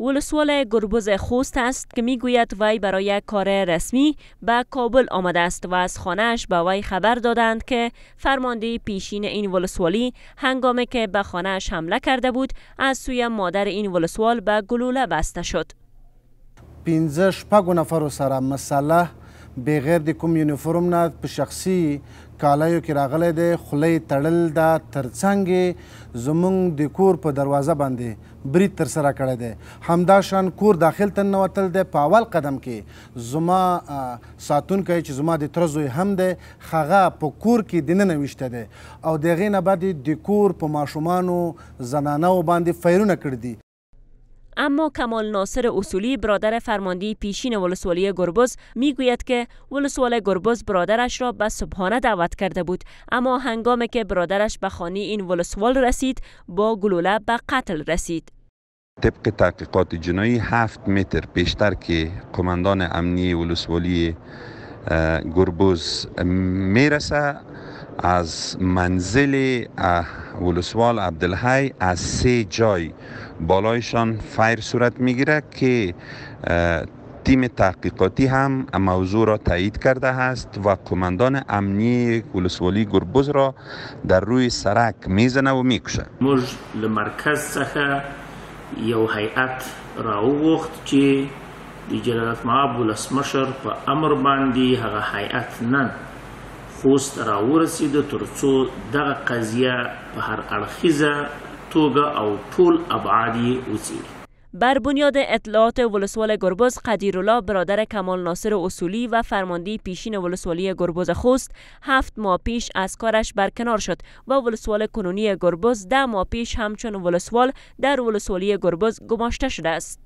ولسوال گربوز خوست است که میگوید وی برای کار رسمی به کابل آمده است و از خانه‌اش به وی خبر دادند که فرمانده پیشین این ولسوالی هنگامی که به خانه‌اش حمله کرده بود از سوی مادر این ولسوال به گلوله بسته شد. 15 نفر سره مسلح بغیر د کوم یونیفرم نه په شخصي کالایو کې راغلی دی، خولۍ تړل ده، ترڅنګ زموږ د کور په دروازه باندې برید ترسره کړی دی. همداشان کور داخل ته ننوتل دی. په اول قدم کې زما ساتونکی چې زما د تره زوی هم دی، هغه په کور کې دننه ویشته دی او د هغې نه بعد د کور په ماشومانو زنانو باندې فایرونه کړي دي. اما کمال ناصر اصولی، برادر فرمانده پیشین ولسوالی گربوز، میگوید که ولسوال گربوز برادرش را به صبحانه دعوت کرده بود، اما هنگامی که برادرش به خانه این ولسوال رسید با گلوله به قتل رسید. طبق تحقیقات جنایی 7 متر پیشتر که قماندان امنی ولسوالی گربوز میرسه، از منزل ولسوال عبدالحی از 3 جای بالایشان فایر صورت میگیره که تیم تحقیقاتی هم موضوع را تایید کرده است و کماندان امنی ولسوالی گربوز را در روی سرک میزنه و میکشه. موج لمرکز څخه یو هیئت راوغوخت چې د جلالت مآب ولسمشر په امر باندې هغه هیئت نن خوست راورسیده ترڅو دغه قضیه په هر اړخیزه توګه او ټول ابعاد یې وڅېړي. بر بنیاد اطلاعات ولسوال گربوز، قدیرالله برادر کمال ناصر اصولی و فرمانده پیشین ولسوالی گربوز خوست 7 ماه پیش از کارش برکنار شد و ولسوال کنونی گربوز 10 ماه پیش همچون ولسوال در ولسوالی گربوز گماشته شده است.